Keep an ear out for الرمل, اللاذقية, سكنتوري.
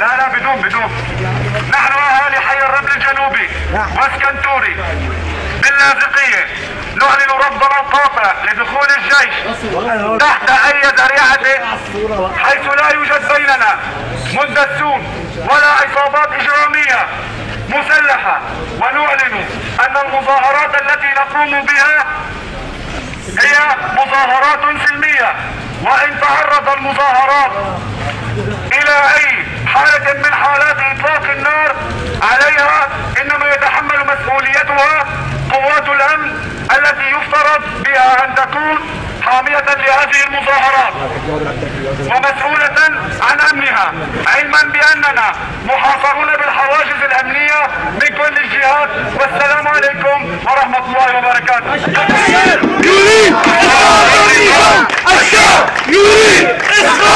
لا لا بدون. نحن اهالي حي الرمل الجنوبي واسكنتوري باللاذقية نعلن رفضنا القاطع لدخول الجيش تحت اي ذريعة، حيث لا يوجد بيننا مندسون ولا اصابات اجرامية مسلحة، ونعلن ان المظاهرات التي نقوم بها هي مظاهرات سلمية، وان تعرض المظاهرات الى اي حالة من حالات اطلاق النار عليها انما يتحمل مسؤوليتها قوات الامن التي يفترض بها ان تكون حامية لهذه المظاهرات ومسؤولة عن امنها، علما باننا محاصرون بالحواجز الامنية من كل الجهات. والسلام عليكم ورحمة الله وبركاته.